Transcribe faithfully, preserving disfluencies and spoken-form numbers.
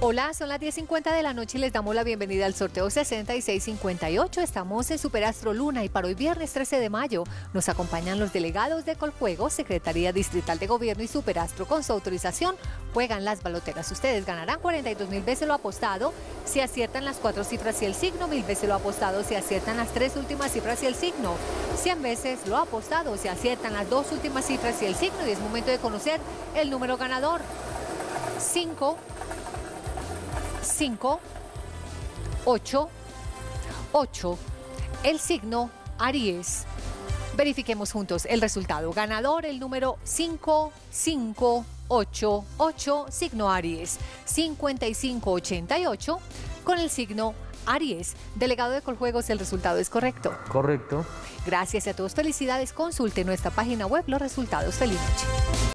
Hola, son las diez cincuenta de la noche y les damos la bienvenida al sorteo sesenta y seis cincuenta y ocho. Estamos en Súper Astro Luna y para hoy viernes trece de mayo nos acompañan los delegados de Coljuegos, Secretaría Distrital de Gobierno y Súper Astro. Con su autorización juegan las baloteras. Ustedes ganarán cuarenta y dos mil veces lo apostado si aciertan las cuatro cifras y el signo, mil veces lo apostado si aciertan las tres últimas cifras y el signo, cien veces lo apostado si aciertan las dos últimas cifras y el signo. Y es momento de conocer el número ganador. cinco, cinco, ocho, ocho, el signo Aries. Verifiquemos juntos el resultado. Ganador el número cinco, cinco, ocho, ocho, signo Aries. cincuenta y cinco ochenta y ocho con el signo Aries. Delegado de Coljuegos, el resultado es correcto. Correcto. Gracias a todos. Felicidades. Consulte nuestra página web los resultados. Feliz noche.